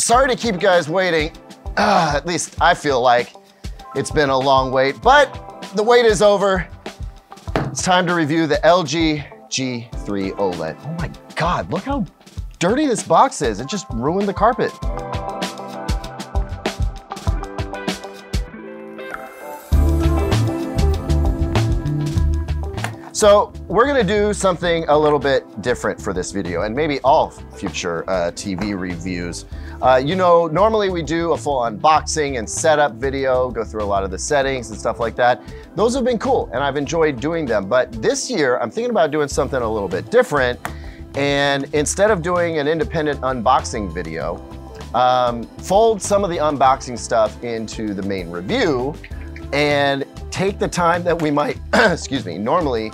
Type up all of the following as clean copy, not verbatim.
sorry to keep you guys waiting. At least I feel like it's been a long wait, but the wait is over. It's time to review the LG G3 OLED. Oh my God, look how dirty this box is. It just ruined the carpet. So we're gonna do something a little bit different for this video and maybe all future TV reviews. You know, normally we do a full unboxing and setup video, go through a lot of the settings and stuff like that. Those have been cool and I've enjoyed doing them, but this year I'm thinking about doing something a little bit different. And instead of doing an independent unboxing video, fold some of the unboxing stuff into the main review and take the time that we might, excuse me, normally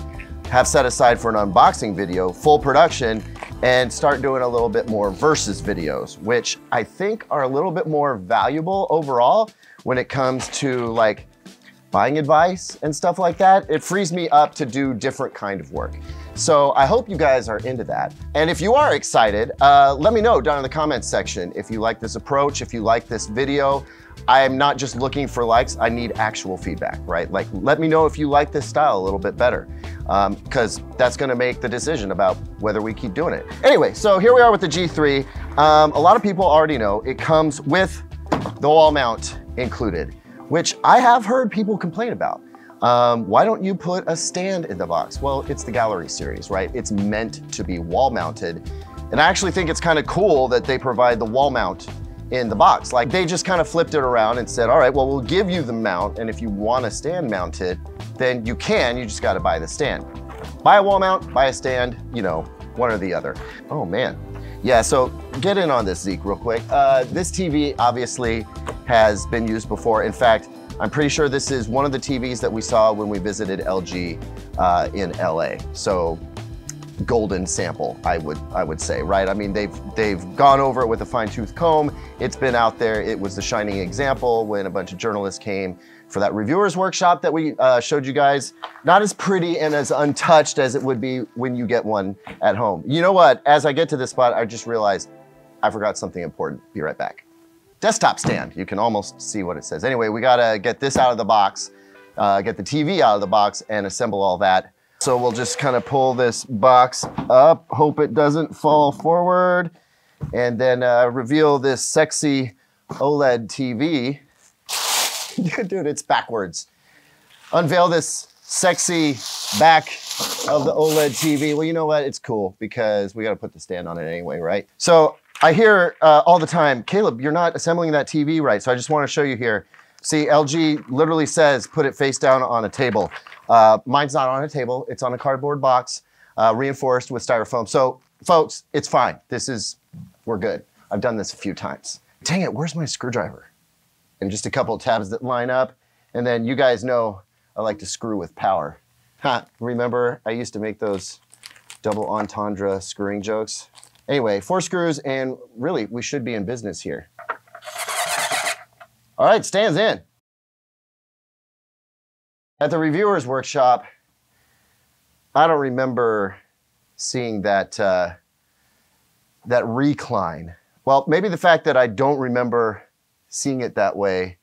have set aside for an unboxing video, full production, and start doing a little bit more versus videos, which I think are a little bit more valuable overall when it comes to like buying advice and stuff like that. It frees me up to do different kind of work. So I hope you guys are into that. And if you are excited, let me know down in the comments section if you like this approach, if you like this video. I am not just looking for likes, I need actual feedback, right? Like, let me know if you like this style a little bit better, because that's gonna make the decision about whether we keep doing it. Anyway, so here we are with the G3. A lot of people already know it comes with the wall mount included, which I have heard people complain about. Why don't you put a stand in the box? Well, it's the Gallery series, right? It's meant to be wall mounted. And I actually think it's kind of cool that they provide the wall mount in the box. Like, they just kind of flipped it around and said, all right, well, we'll give you the mount, and if you want a stand mounted, then you can, you just got to buy the stand. Buy a wall mount, buy a stand, you know, one or the other. Oh man. Yeah, so get in on this, Zeke, real quick. This TV obviously has been used before. In fact, I'm pretty sure this is one of the TVs that we saw when we visited LG in LA. So golden sample, I would say, right? I mean, they've gone over it with a fine-tooth comb. It's been out there. It was the shining example when a bunch of journalists came for that reviewers workshop that we showed you guys. Not as pretty and as untouched as it would be when you get one at home. You know what? As I get to this spot, I just realized I forgot something important. Be right back. Desktop stand. You can almost see what it says. Anyway, we gotta get this out of the box, get the TV out of the box and assemble all that. So we'll just kind of pull this box up, hope it doesn't fall forward, and then reveal this sexy OLED TV. Dude, it's backwards. Unveil this sexy back of the OLED TV. Well, you know what? It's cool because we gotta put the stand on it anyway, right? So I hear all the time, Caleb, you're not assembling that TV right. So I just want to show you here. See, LG literally says, put it face down on a table. Mine's not on a table. It's on a cardboard box, reinforced with styrofoam. So folks, it's fine. This is, we're good. I've done this a few times. Dang it, where's my screwdriver? And just a couple of tabs that line up. And then you guys know I like to screw with power. Remember, I used to make those double entendre screwing jokes. Anyway, 4 screws, and really, we should be in business here. All right, stands in. At the reviewers workshop, I don't remember seeing that, that recline. Well, maybe the fact that I don't remember seeing it that way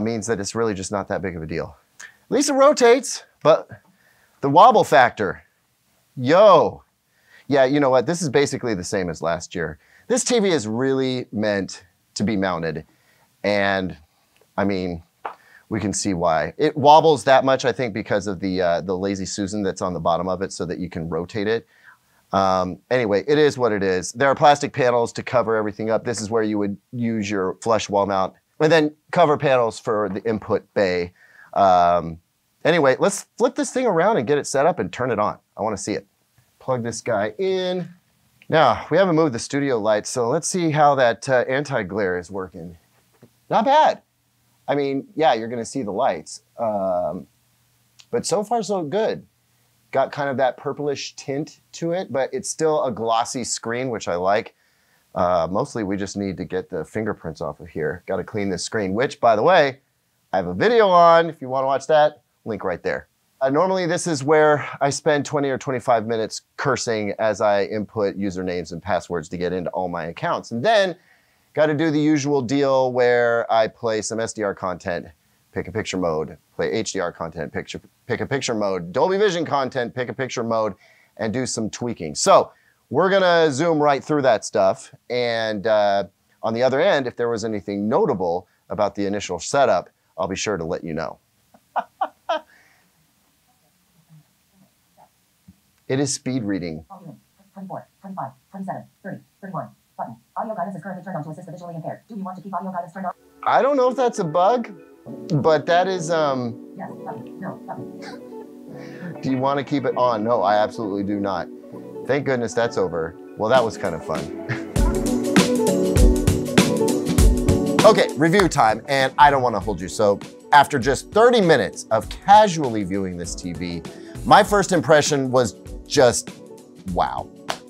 means that it's really just not that big of a deal. At least it rotates, but the wobble factor, yo. Yeah, you know what? This is basically the same as last year. This TV is really meant to be mounted. And I mean, we can see why. It wobbles that much, I think, because of the Lazy Susan that's on the bottom of it so that you can rotate it. Anyway, it is what it is. There are plastic panels to cover everything up. This is where you would use your flush wall mount, and then cover panels for the input bay. Anyway, let's flip this thing around and get it set up and turn it on. I want to see it. Plug this guy in. Now, we haven't moved the studio lights, so let's see how that anti-glare is working. Not bad. I mean, yeah, you're gonna see the lights, but so far so good. Got kind of that purplish tint to it, but it's still a glossy screen, which I like. Mostly we just need to get the fingerprints off of here. Gotta clean this screen, which, by the way, I have a video on. If you wanna watch that, link right there. Normally this is where I spend 20 or 25 minutes cursing as I input usernames and passwords to get into all my accounts. And then Got to do the usual deal where I play some SDR content, pick a picture mode, play HDR content, pick a picture mode, Dolby Vision content, pick a picture mode, and do some tweaking. So we're gonna zoom right through that stuff. And on the other end, if there was anything notable about the initial setup, I'll be sure to let you know. It is speed reading. 24, 25, 27, 30, 31, button. Audio guidance is currently turned on to assist the visually impaired. Do you want to keep audio guidance turned on? I don't know if that's a bug, but that is, Yes, button, no, button. Do you want to keep it on? No, I absolutely do not. Thank goodness that's over. Well, that was kind of fun. Okay, review time, and I don't want to hold you. So after just 30 minutes of casually viewing this TV, my first impression was just wow.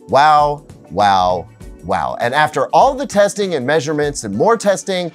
Wow, wow, wow. And after all the testing and measurements and more testing,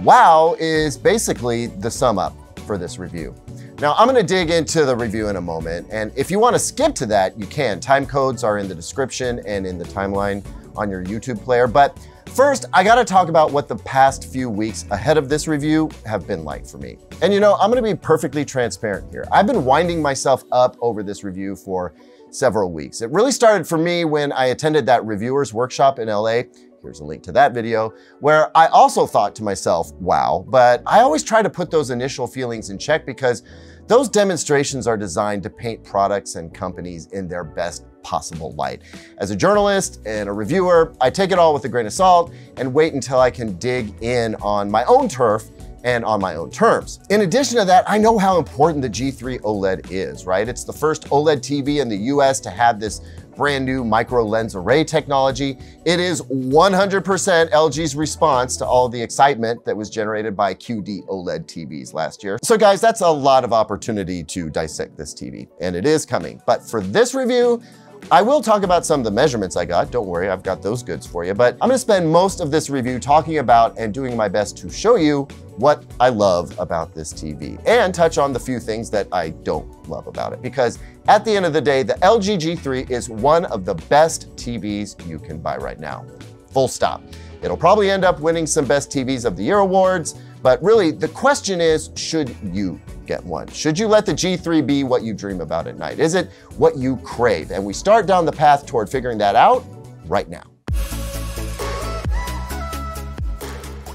wow is basically the sum up for this review. Now I'm gonna dig into the review in a moment, and if you want to skip to that, you can. Time codes are in the description and in the timeline on your YouTube player, but first, I gotta talk about what the past few weeks ahead of this review have been like for me. And you know, I'm gonna be perfectly transparent here. I've been winding myself up over this review for several weeks. It really started for me when I attended that reviewer's workshop in LA. Here's a link to that video, where I also thought to myself, wow, but I always try to put those initial feelings in check because those demonstrations are designed to paint products and companies in their best possible light. As a journalist and a reviewer, I take it all with a grain of salt and wait until I can dig in on my own turf and on my own terms. In addition to that, I know how important the G3 OLED is, right? It's the first OLED TV in the US to have this brand new Micro Lens Array technology. It is 100% LG's response to all the excitement that was generated by QD-OLED TVs last year. So guys, that's a lot of opportunity to dissect this TV, and it is coming. But for this review, I will talk about some of the measurements I got. Don't worry, I've got those goods for you, but I'm gonna spend most of this review talking about and doing my best to show you what I love about this TV and touch on the few things that I don't love about it. Because at the end of the day, the LG G3 is one of the best TVs you can buy right now, full stop. It'll probably end up winning some Best TVs of the Year awards, but really the question is, should you get one? Should you let the G3 be what you dream about at night? Is it what you crave? And we start down the path toward figuring that out right now.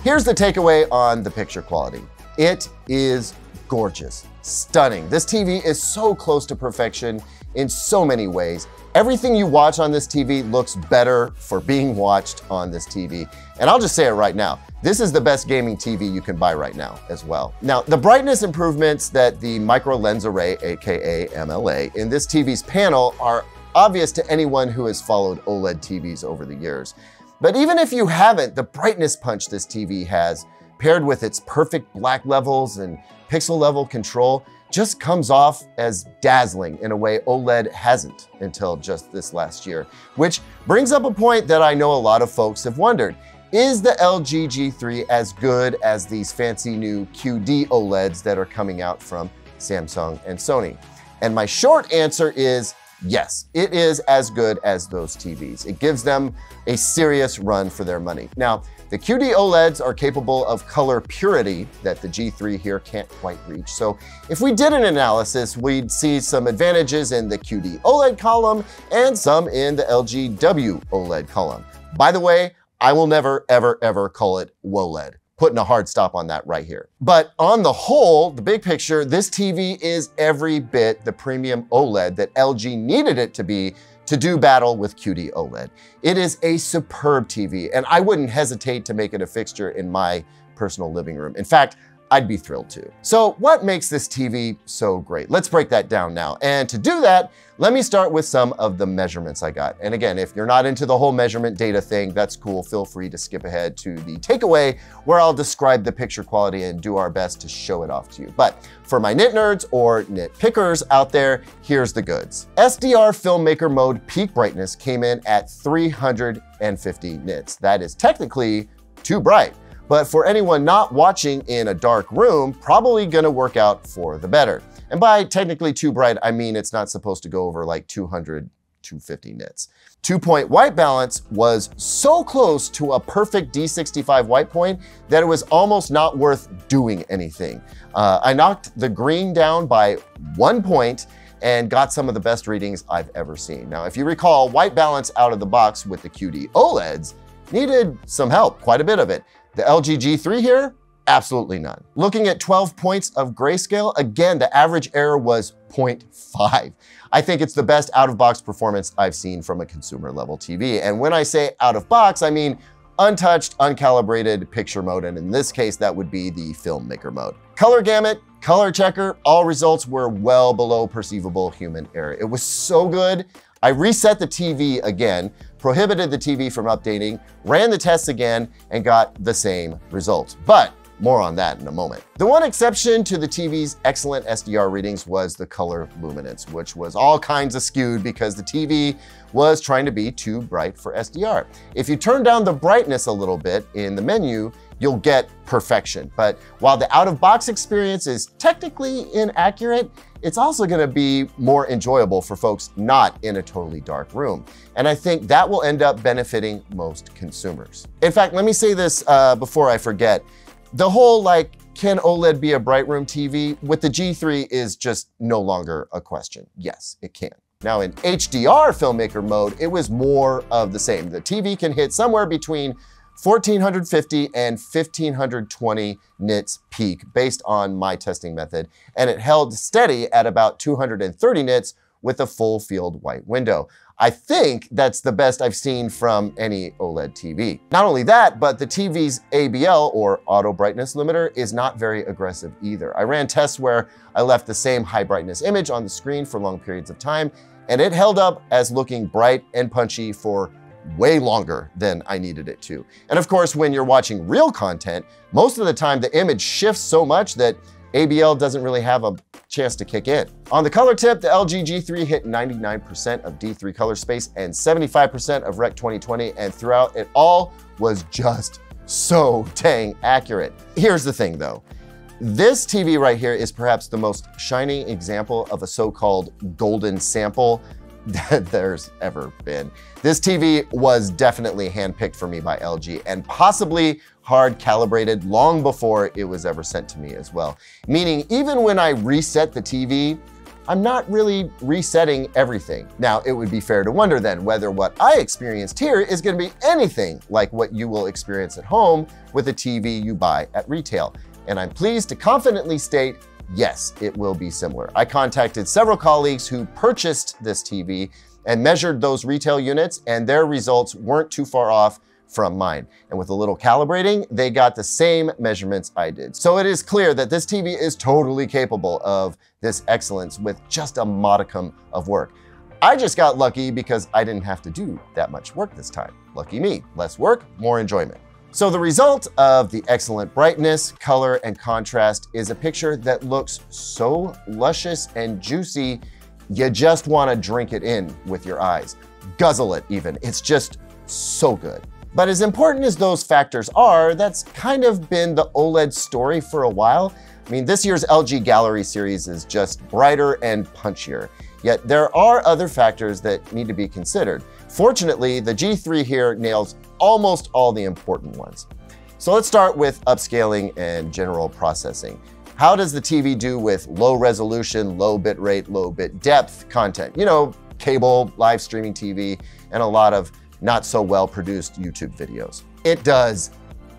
Here's the takeaway on the picture quality. It is gorgeous, stunning. This TV is so close to perfection in so many ways. Everything you watch on this TV looks better for being watched on this TV. And I'll just say it right now, this is the best gaming TV you can buy right now as well. Now, the brightness improvements that the Micro Lens Array, AKA MLA, in this TV's panel are obvious to anyone who has followed OLED TVs over the years. But even if you haven't, the brightness punch this TV has, paired with its perfect black levels and pixel level control, just comes off as dazzling in a way OLED hasn't until just this last year. Which brings up a point that I know a lot of folks have wondered. Is the LG G3 as good as these fancy new QD OLEDs that are coming out from Samsung and Sony? And my short answer is yes, it is as good as those TVs. It gives them a serious run for their money. Now, the QD OLEDs are capable of color purity that the G3 here can't quite reach. So if we did an analysis, we'd see some advantages in the QD OLED column and some in the LG W OLED column. By the way, I will never, ever, ever call it WOLED. Putting a hard stop on that right here. But on the whole, the big picture, this TV is every bit the premium OLED that LG needed it to be to do battle with QD OLED. It is a superb TV, and I wouldn't hesitate to make it a fixture in my personal living room. In fact, I'd be thrilled to. So what makes this TV so great? Let's break that down now. And to do that, let me start with some of the measurements I got. And again, if you're not into the whole measurement data thing, that's cool. Feel free to skip ahead to the takeaway where I'll describe the picture quality and do our best to show it off to you. But for my nit nerds or nit pickers out there, here's the goods. SDR filmmaker mode peak brightness came in at 350 nits. That is technically too bright. But for anyone not watching in a dark room, probably gonna work out for the better. And by technically too bright, I mean it's not supposed to go over like 200 250 nits. 2-point white balance was so close to a perfect D65 white point that it was almost not worth doing anything. I knocked the green down by 1 point and got some of the best readings I've ever seen. Now, if you recall, white balance out of the box with the QD-OLEDs needed some help, quite a bit of it. The LG G3 here, absolutely none. Looking at 12 points of grayscale, again, the average error was 0.5. I think it's the best out-of-box performance I've seen from a consumer-level TV. And when I say out-of-box, I mean untouched, uncalibrated picture mode, and in this case, that would be the filmmaker mode. Color gamut, color checker, all results were well below perceivable human error. It was so good. I reset the TV again, prohibited the TV from updating, ran the tests again, and got the same results. But more on that in a moment. The one exception to the TV's excellent SDR readings was the color luminance, which was all kinds of skewed because the TV was trying to be too bright for SDR. If you turn down the brightness a little bit in the menu, you'll get perfection. But while the out-of-box experience is technically inaccurate, it's also gonna be more enjoyable for folks not in a totally dark room. And I think that will end up benefiting most consumers. In fact, let me say this before I forget. The whole, like, can OLED be a bright room TV? With the G3 is just no longer a question. Yes, it can. Now in HDR filmmaker mode, it was more of the same. The TV can hit somewhere between 1450 and 1520 nits peak based on my testing method, and it held steady at about 230 nits with a full field white window. I think that's the best I've seen from any OLED TV. Not only that, but the TV's ABL, or auto brightness limiter, is not very aggressive either. I ran tests where I left the same high brightness image on the screen for long periods of time, and it held up as looking bright and punchy for way longer than I needed it to. And of course, when you're watching real content, most of the time the image shifts so much that ABL doesn't really have a chance to kick in. On the color tip, the LG G3 hit 99% of D3 color space and 75% of Rec 2020, and throughout it all was just so dang accurate. Here's the thing though. This TV right here is perhaps the most shining example of a so-called golden sample that there's ever been. This TV was definitely handpicked for me by LG and possibly hard calibrated long before it was ever sent to me as well. Meaning even when I reset the TV, I'm not really resetting everything. Now, it would be fair to wonder then whether what I experienced here is gonna be anything like what you will experience at home with a TV you buy at retail. And I'm pleased to confidently state yes, it will be similar. I contacted several colleagues who purchased this TV and measured those retail units, and their results weren't too far off from mine. And with a little calibrating, they got the same measurements I did. So it is clear that this TV is totally capable of this excellence with just a modicum of work. I just got lucky because I didn't have to do that much work this time. Lucky me. Less work, more enjoyment. So the result of the excellent brightness, color, and contrast is a picture that looks so luscious and juicy, you just want to drink it in with your eyes. Guzzle it even, it's just so good. But as important as those factors are, that's kind of been the OLED story for a while. I mean, this year's LG Gallery series is just brighter and punchier. Yet there are other factors that need to be considered. Fortunately, the G3 here nails almost all the important ones. So let's start with upscaling and general processing. How does the TV do with low resolution, low bit rate, low bit depth content? You know, cable, live streaming TV, and a lot of not so well produced YouTube videos. It does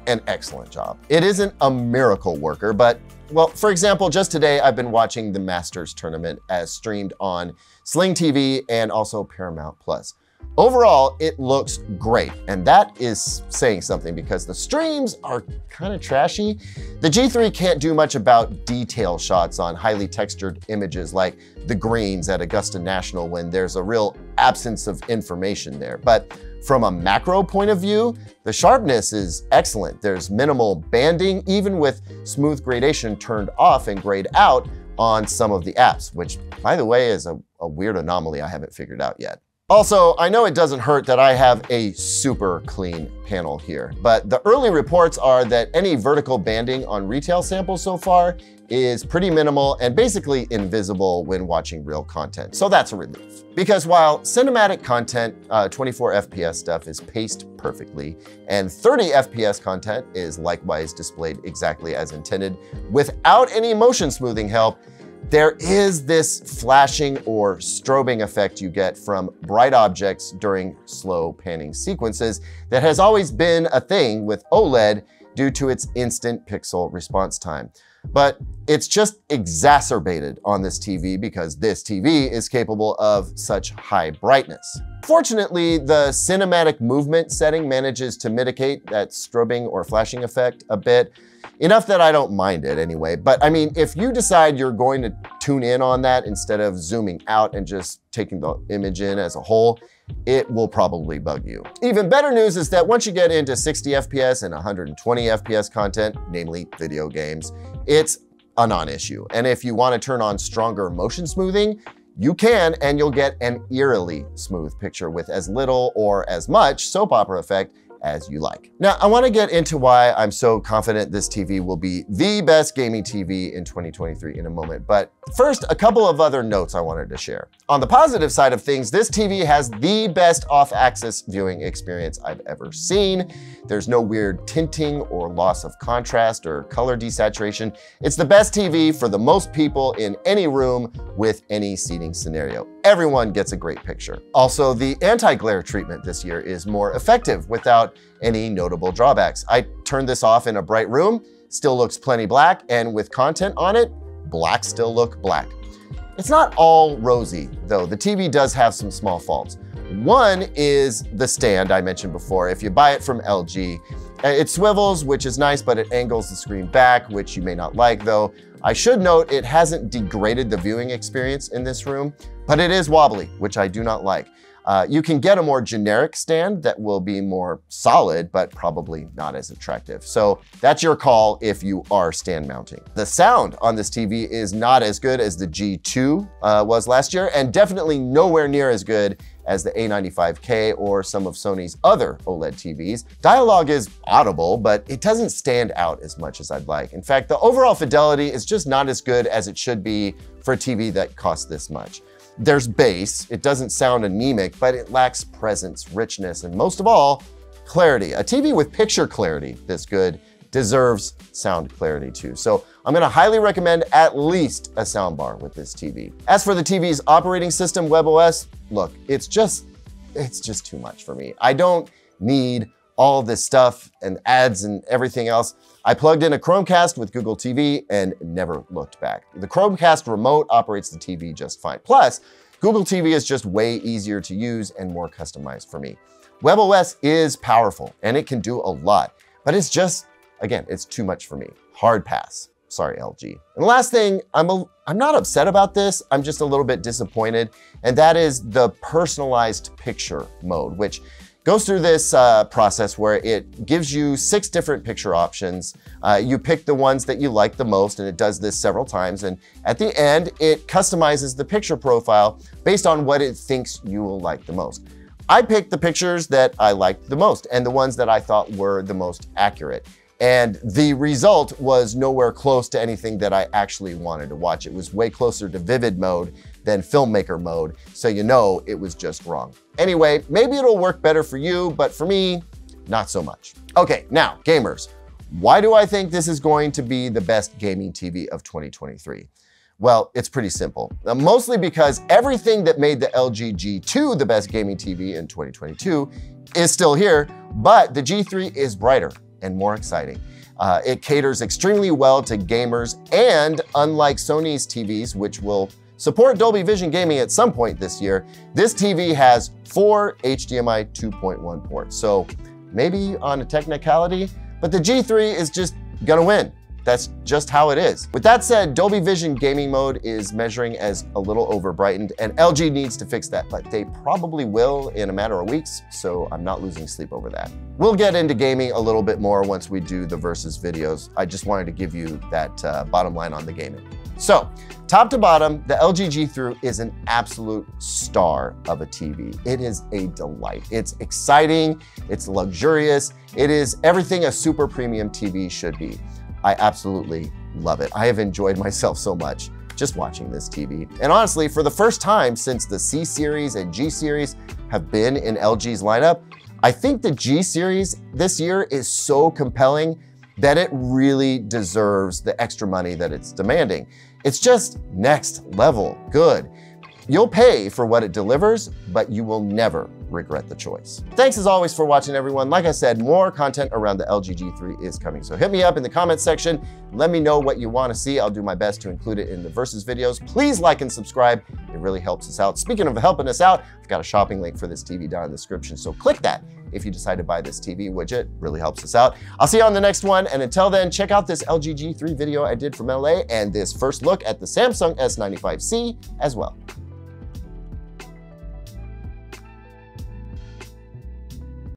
an excellent job. It isn't a miracle worker, but well, for example, just today I've been watching the Masters tournament as streamed on Sling TV and also Paramount Plus. Overall, it looks great, and that is saying something because the streams are kind of trashy. The G3 can't do much about detail shots on highly textured images like the greens at Augusta National when there's a real absence of information there. But from a macro point of view, the sharpness is excellent. There's minimal banding, even with smooth gradation turned off and grayed out on some of the apps, which, by the way, is a weird anomaly I haven't figured out yet. Also, I know it doesn't hurt that I have a super clean panel here, but the early reports are that any vertical banding on retail samples so far is pretty minimal and basically invisible when watching real content. So that's a relief. Because while cinematic content, 24 FPS stuff is paced perfectly, and 30 FPS content is likewise displayed exactly as intended without any motion smoothing help, there is this flashing or strobing effect you get from bright objects during slow panning sequences that has always been a thing with OLED due to its instant pixel response time. But it's just exacerbated on this TV because this TV is capable of such high brightness. Fortunately, the cinematic movement setting manages to mitigate that strobing or flashing effect a bit, enough that I don't mind it anyway. But I mean, if you decide you're going to tune in on that instead of zooming out and just taking the image in as a whole, it will probably bug you. Even better news is that once you get into 60 FPS and 120 FPS content, namely video games, it's a non-issue. And if you want to turn on stronger motion smoothing, you can, and you'll get an eerily smooth picture with as little or as much soap opera effect as you like. Now, I want to get into why I'm so confident this TV will be the best gaming TV in 2023 in a moment, but first, a couple of other notes I wanted to share. On the positive side of things, this TV has the best off-axis viewing experience I've ever seen. There's no weird tinting or loss of contrast or color desaturation. It's the best TV for the most people in any room with any seating scenario. Everyone gets a great picture. Also, the anti-glare treatment this year is more effective without any notable drawbacks. I turned this off in a bright room, still looks plenty black, and with content on it, blacks still look black. It's not all rosy, though. The TV does have some small faults. One is the stand I mentioned before. If you buy it from LG, it swivels, which is nice, but it angles the screen back, which you may not like, though. I should note it hasn't degraded the viewing experience in this room, but it is wobbly, which I do not like. You can get a more generic stand that will be more solid, but probably not as attractive. So that's your call if you are stand mounting. The sound on this TV is not as good as the G2 was last year, and definitely nowhere near as good as the A95K or some of Sony's other OLED TVs. Dialogue is audible, but it doesn't stand out as much as I'd like. In fact, the overall fidelity is just not as good as it should be for a TV that costs this much. There's bass, it doesn't sound anemic, but it lacks presence, richness, and most of all, clarity. A TV with picture clarity this good deserves sound clarity too. So I'm gonna highly recommend at least a soundbar with this TV. As for the TV's operating system, WebOS, look, it's just too much for me. I don't need all this stuff and ads and everything else. I plugged in a Chromecast with Google TV and never looked back. The Chromecast remote operates the TV just fine. Plus, Google TV is just way easier to use and more customized for me. WebOS is powerful and it can do a lot, but it's just, again, it's too much for me. Hard pass. Sorry, LG. And the last thing, I'm not upset about this, I'm just a little bit disappointed, and that is the personalized picture mode, which goes through this process where it gives you 6 different picture options. You pick the ones that you like the most, and it does this several times. And at the end, it customizes the picture profile based on what it thinks you will like the most. I picked the pictures that I liked the most and the ones that I thought were the most accurate. And the result was nowhere close to anything that I actually wanted to watch. It was way closer to vivid mode than filmmaker mode, so you know it was just wrong. Anyway, maybe it'll work better for you, but for me, not so much. Okay, now, gamers, why do I think this is going to be the best gaming TV of 2023? Well, it's pretty simple. Mostly because everything that made the LG G2 the best gaming TV in 2022 is still here, but the G3 is brighter and more exciting. It caters extremely well to gamers, and unlike Sony's TVs, which will support Dolby Vision gaming at some point this year, this TV has 4 HDMI 2.1 ports. So maybe on a technicality, but the G3 is just gonna win. That's just how it is. With that said, Dolby Vision gaming mode is measuring as a little over-brightened, and LG needs to fix that, but they probably will in a matter of weeks, so I'm not losing sleep over that. We'll get into gaming a little bit more once we do the Versus videos. I just wanted to give you that bottom line on the gaming. So, top to bottom, the LG G3 is an absolute star of a TV. It is a delight. It's exciting, it's luxurious, it is everything a super premium TV should be. I absolutely love it. I have enjoyed myself so much just watching this TV. And honestly, for the first time since the C series and G series have been in LG's lineup, I think the G series this year is so compelling that it really deserves the extra money that it's demanding. It's just next level good. You'll pay for what it delivers, but you will never regret the choice. Thanks as always for watching, everyone. Like I said, more content around the LG G3 is coming. So hit me up in the comments section. Let me know what you want to see. I'll do my best to include it in the Versus videos. Please like and subscribe. It really helps us out. Speaking of helping us out, I've got a shopping link for this TV down in the description. So click that if you decide to buy this TV, which it really helps us out. I'll see you on the next one. And until then, check out this LG G3 video I did from LA and this first look at the Samsung S95C as well.